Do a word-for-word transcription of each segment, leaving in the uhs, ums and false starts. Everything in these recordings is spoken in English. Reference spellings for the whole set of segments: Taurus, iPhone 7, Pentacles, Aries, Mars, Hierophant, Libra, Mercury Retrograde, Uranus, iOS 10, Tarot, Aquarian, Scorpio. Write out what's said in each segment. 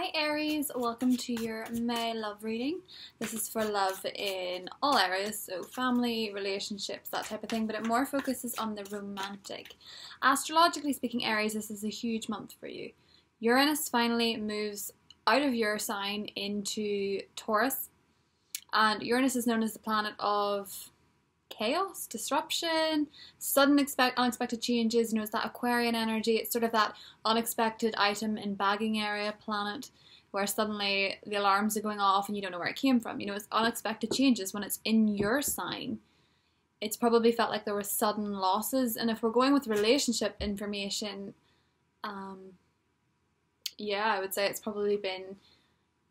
Hi Aries, welcome to your May love reading. This is for love in all areas, so family, relationships, that type of thing, but it more focuses on the romantic. Astrologically speaking, Aries, this is a huge month for you. Uranus finally moves out of your sign into Taurus, and Uranus is known as the planet of chaos, disruption, sudden expect unexpected changes. You know, it's that Aquarian energy. It's sort of that unexpected item in bagging area planet where suddenly the alarms are going off and you don't know where it came from. You know, it's unexpected changes when it's in your sign. It's probably felt like there were sudden losses. And if we're going with relationship information, um, yeah, I would say it's probably been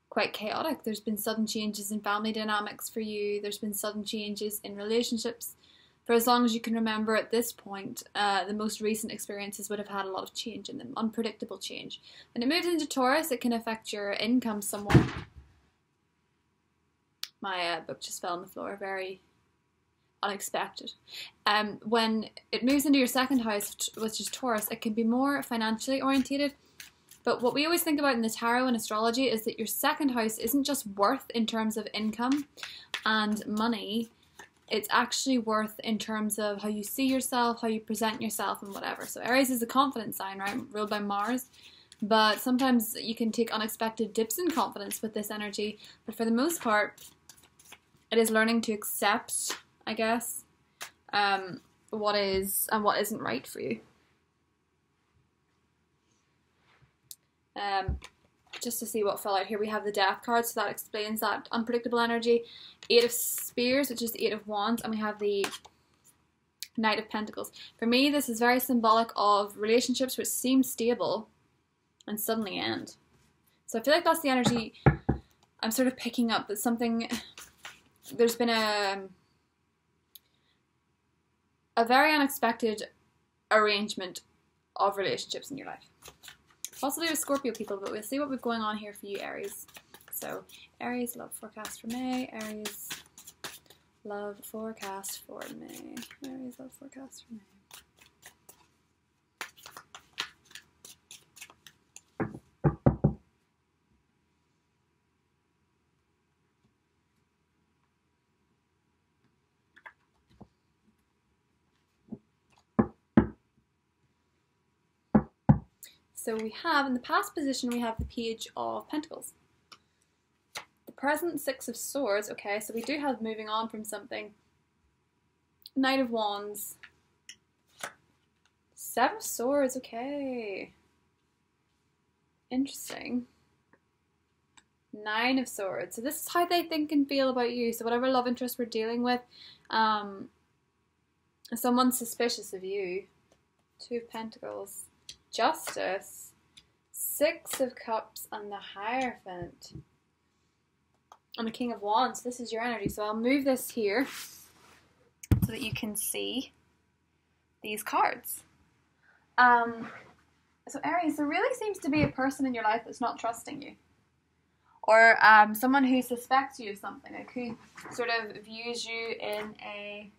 quite chaotic. There's been sudden changes in family dynamics for you. There's been sudden changes in relationships. For as long as you can remember at this point, uh, the most recent experiences would have had a lot of change in them, unpredictable change. When it moves into Taurus, it can affect your income somewhat. My uh, book just fell on the floor, very unexpected. Um, when it moves into your second house, which is Taurus, it can be more financially orientated. But what we always think about in the tarot and astrology is that your second house isn't just worth in terms of income and money, it's actually worth in terms of how you see yourself, how you present yourself and whatever. So Aries is a confidence sign, right? Ruled by Mars. But sometimes you can take unexpected dips in confidence with this energy. But for the most part, it is learning to accept, I guess, um, what is and what isn't right for you. Um, just to see what fell out here, we have the Death card, so that explains that unpredictable energy. Eight of Spears, which is the Eight of Wands, and we have the Knight of Pentacles. For me, this is very symbolic of relationships which seem stable and suddenly end. So I feel like that's the energy I'm sort of picking up, that something, there's been a, a very unexpected arrangement of relationships in your life. Possibly with Scorpio people, but we'll see what we're going on here for you, Aries. So, Aries love forecast for May. Aries love forecast for May. Aries love forecast for May. So we have, in the past position, we have the Page of Pentacles. The present, Six of Swords. Okay, so we do have moving on from something. Knight of Wands. Seven of Swords, okay. Interesting. Nine of Swords. So this is how they think and feel about you. So whatever love interest we're dealing with, um, someone's suspicious of you. Two of Pentacles. Justice, Six of Cups, and the Hierophant. And the King of Wands. This is your energy. So I'll move this here so that you can see these cards. Um, so Aries, there really seems to be a person in your life that's not trusting you. Or um, someone who suspects you of something, like who sort of views you in a,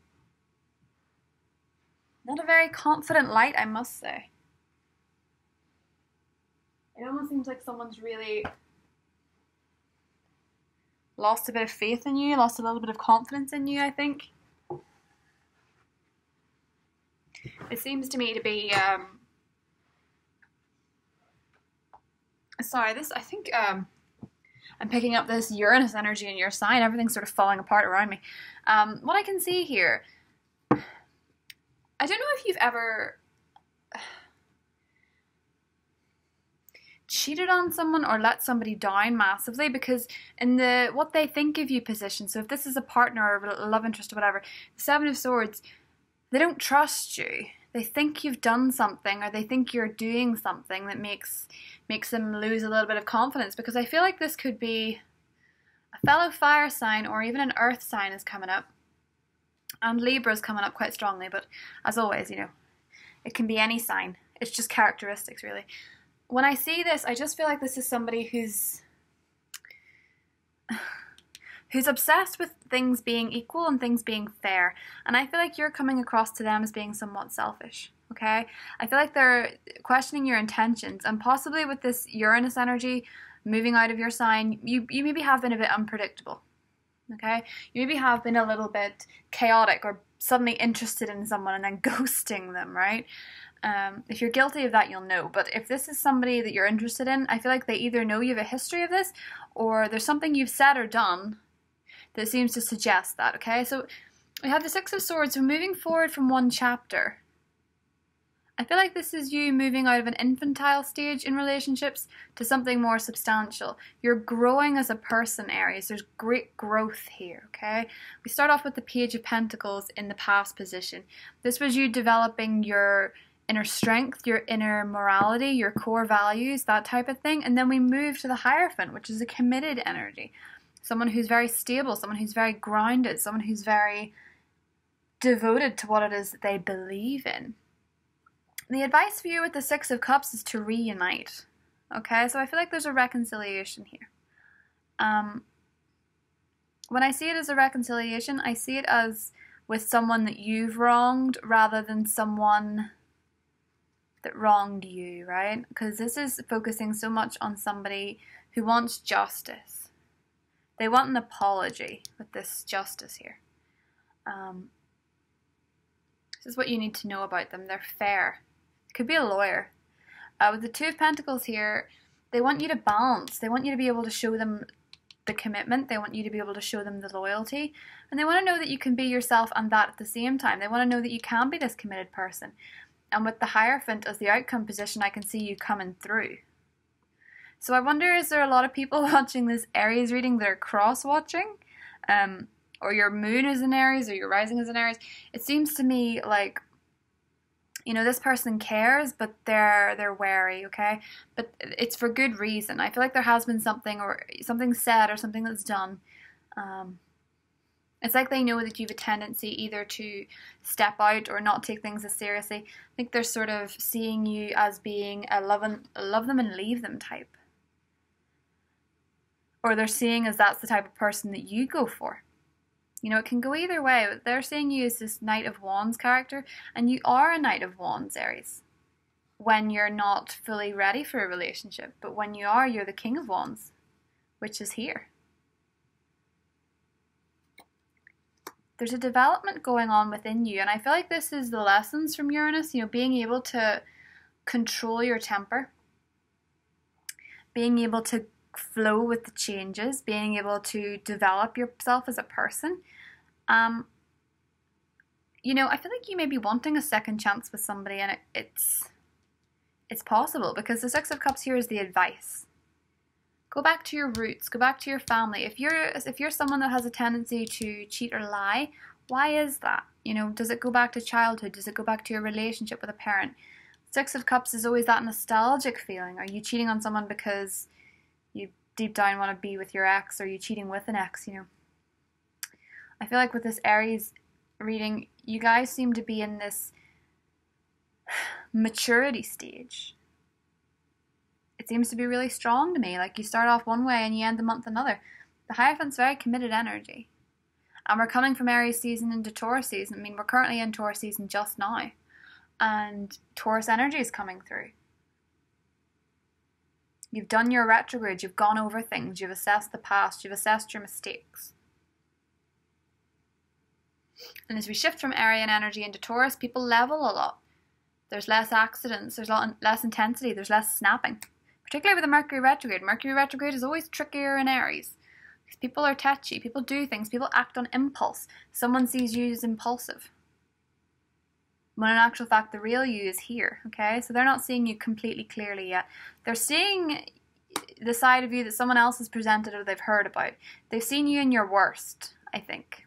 not a very confident light, I must say. It almost seems like someone's really lost a bit of faith in you, lost a little bit of confidence in you, I think. It seems to me to be, um, sorry, this, I think um, I'm picking up this Uranus energy in your sign. Everything's sort of falling apart around me. Um, what I can see here, I don't know if you've ever cheated on someone or let somebody down massively, because in the what they think of you position, so if this is a partner or a love interest or whatever, the Seven of Swords, they don't trust you. They think you've done something, or they think you're doing something that makes makes them lose a little bit of confidence, because I feel like this could be a fellow fire sign or even an earth sign is coming up, and Libra is coming up quite strongly, but as always, you know, it can be any sign. It's just characteristics, really. When I see this, I just feel like this is somebody who's who's obsessed with things being equal and things being fair. And I feel like you're coming across to them as being somewhat selfish, okay? I feel like they're questioning your intentions. And possibly with this Uranus energy, moving out of your sign, you, you maybe have been a bit unpredictable, okay? You maybe have been a little bit chaotic or suddenly interested in someone and then ghosting them, right? Um, if you're guilty of that, you'll know. But if this is somebody that you're interested in, I feel like they either know you have a history of this or there's something you've said or done that seems to suggest that, okay? So we have the Six of Swords. We're moving forward from one chapter. I feel like this is you moving out of an infantile stage in relationships to something more substantial. You're growing as a person, Aries. There's great growth here, okay? We start off with the Page of Pentacles in the past position. This was you developing your inner strength, your inner morality, your core values, that type of thing. And then we move to the Hierophant, which is a committed energy. Someone who's very stable, someone who's very grounded, someone who's very devoted to what it is that they believe in. The advice for you with the Six of Cups is to reunite, okay? So I feel like there's a reconciliation here. Um, when I see it as a reconciliation, I see it as with someone that you've wronged rather than someone that wronged you, right? Because this is focusing so much on somebody who wants justice. They want an apology with this justice here. Um, this is what you need to know about them. They're fair. Could be a lawyer. Uh, with the Two of Pentacles here, they want you to balance. They want you to be able to show them the commitment. They want you to be able to show them the loyalty. And they want to know that you can be yourself and that at the same time. They want to know that you can be this committed person. And with the Hierophant as the outcome position, I can see you coming through. So I wonder, is there a lot of people watching this Aries reading that are cross-watching? Um, or your moon is in Aries, or your rising is in Aries? It seems to me like, you know, this person cares, but they're they're wary, okay? But it's for good reason. I feel like there has been something or something said or something that's done. Um, it's like they know that you have a tendency either to step out or not take things as seriously. I think they're sort of seeing you as being a love, and, a love them and leave them type. Or they're seeing as that's the type of person that you go for. You know, it can go either way. They're seeing you as this Knight of Wands character, and you are a Knight of Wands, Aries, when you're not fully ready for a relationship. But when you are, you're the King of Wands, which is here. There's a development going on within you, and I feel like this is the lessons from Uranus, you know, being able to control your temper, being able to flow with the changes, being able to develop yourself as a person. Um, you know, I feel like you may be wanting a second chance with somebody, and it, it's it's possible, because the Six of Cups here is the advice. Go back to your roots, go back to your family. If you're if you're someone that has a tendency to cheat or lie, why is that? You know, does it go back to childhood? Does it go back to your relationship with a parent? Six of Cups is always that nostalgic feeling. Are you cheating on someone because you deep down want to be with your ex, or you cheating with an ex, you know? I feel like with this Aries reading, you guys seem to be in this maturity stage. It seems to be really strong to me. Like, you start off one way and you end the month another. The Hierophant's very committed energy. And we're coming from Aries season into Taurus season. I mean, we're currently in Taurus season just now. And Taurus energy is coming through. You've done your retrograde, you've gone over things, you've assessed the past, you've assessed your mistakes. And as we shift from Aryan energy into Taurus, people level a lot. There's less accidents, there's less intensity, there's less snapping. Particularly with the Mercury Retrograde. Mercury Retrograde is always trickier in Aries. Because people are touchy, people do things, people act on impulse. Someone sees you as impulsive, when in actual fact the real you is here, okay? So they're not seeing you completely clearly yet. They're seeing the side of you that someone else has presented or they've heard about. They've seen you in your worst, I think.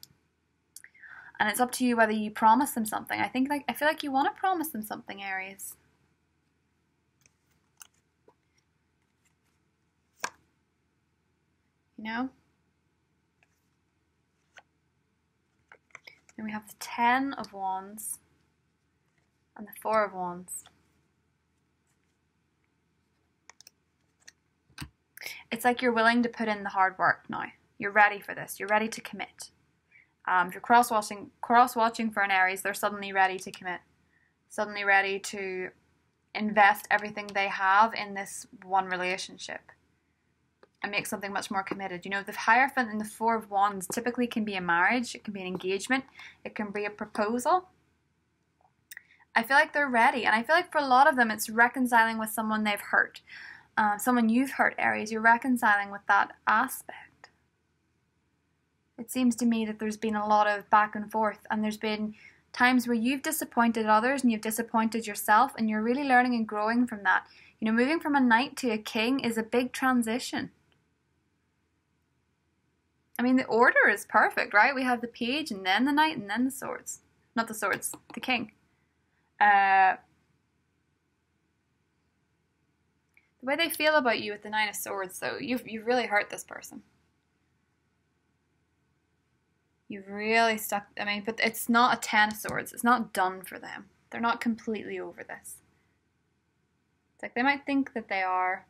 And it's up to you whether you promise them something. I think, like, I feel like you want to promise them something, Aries. You know? Then we have the Ten of Wands. And the Four of Wands. It's like you're willing to put in the hard work now. You're ready for this. You're ready to commit. Um, if you're cross-watching, cross-watching for an Aries, they're suddenly ready to commit. Suddenly ready to invest everything they have in this one relationship. and make something much more committed. You know, the Hierophant and the Four of Wands typically can be a marriage, it can be an engagement, it can be a proposal. I feel like they're ready, and I feel like for a lot of them it's reconciling with someone they've hurt. Uh, someone you've hurt, Aries, you're reconciling with that aspect. It seems to me that there's been a lot of back and forth, and there's been times where you've disappointed others and you've disappointed yourself, and you're really learning and growing from that. You know, moving from a knight to a king is a big transition. I mean, the order is perfect, right? We have the page, and then the knight, and then the swords. Not the swords, the king. Uh, the way they feel about you with the Nine of Swords, though, you've, you've really hurt this person. You've really stuck, I mean, but it's not a Ten of Swords. It's not done for them. They're not completely over this. It's like they might think that they are.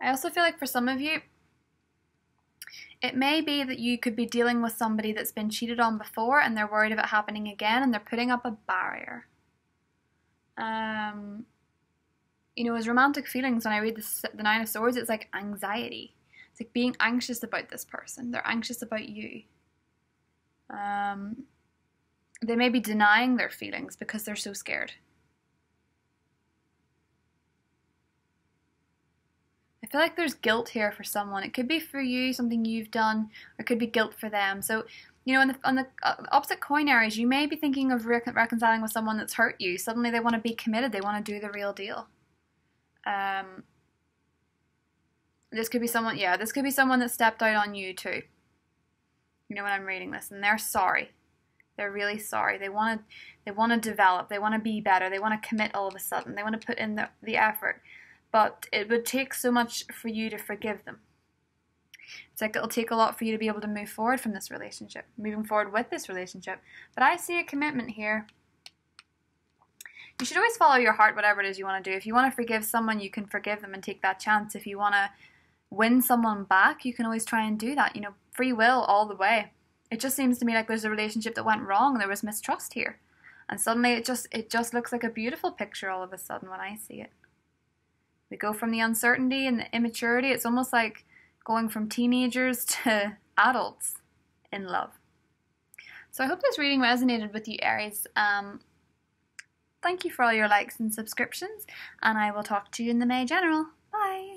I also feel like for some of you, it may be that you could be dealing with somebody that's been cheated on before, and they're worried of it happening again, and they're putting up a barrier. Um, you know, as romantic feelings, when I read this, the Nine of Swords, it's like anxiety. It's like being anxious about this person. They're anxious about you. Um, they may be denying their feelings because they're so scared. I feel like there's guilt here for someone. It could be for you, something you've done, or it could be guilt for them. So, you know, on the, on the opposite coin, Aries, you may be thinking of recon reconciling with someone that's hurt you. Suddenly they want to be committed. They want to do the real deal. Um, this could be someone, yeah, this could be someone that stepped out on you too. You know, when I'm reading this, and they're sorry. They're really sorry. They want to, they want to develop. They want to be better. They want to commit all of a sudden. They want to put in the, the effort. But it would take so much for you to forgive them. It's like it'll take a lot for you to be able to move forward from this relationship, moving forward with this relationship. But I see a commitment here. You should always follow your heart, whatever it is you want to do. If you want to forgive someone, you can forgive them and take that chance. If you want to win someone back, you can always try and do that. You know, free will all the way. It just seems to me like there's a relationship that went wrong. There was mistrust here. And suddenly it just, it just looks like a beautiful picture all of a sudden when I see it. We go from the uncertainty and the immaturity. It's almost like going from teenagers to adults in love. So I hope this reading resonated with you, Aries. Um, thank you for all your likes and subscriptions, and I will talk to you in the May General. Bye!